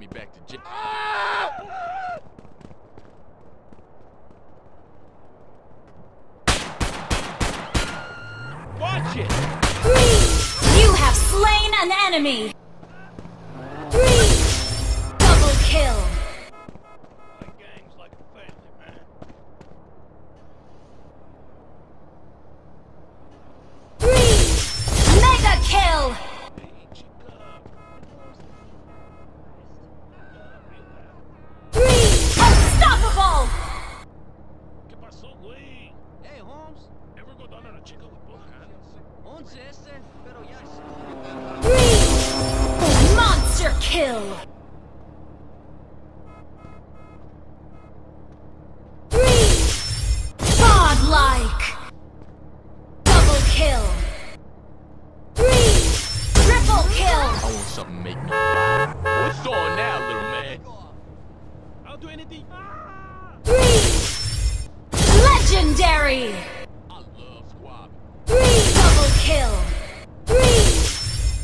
send me back to jail. Ah! Watch it! Three! You have slain an enemy! Three! Double kill! Three! Monster kill! Three! Godlike! Double kill! Three! Triple kill! I want something to make me. What's going on now, little man? I'll do anything. Three! Legendary! Kill. Three.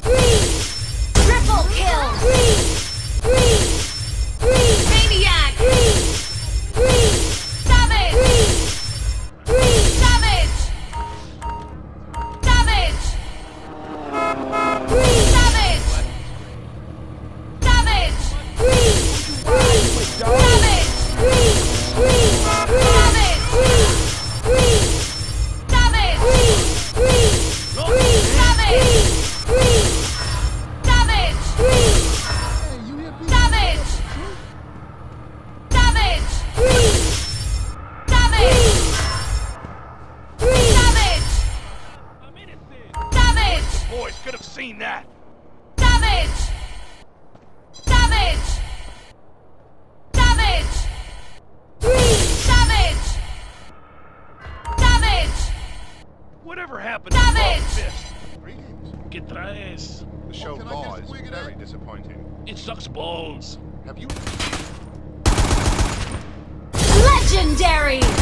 Three. Triple kill. Three. Three. Three. Maniac. Three. Three. Savage. Three. Three. Savage. Savage. Three. Savage. Savage. Three. Three. Savage. Three. Three. Savage. Three. Three. That. Savage! Savage! Savage! Three! Savage! Savage! Whatever happened to Savage? Get tres. The show bar is very disappointing. It sucks balls. Have you... Legendary!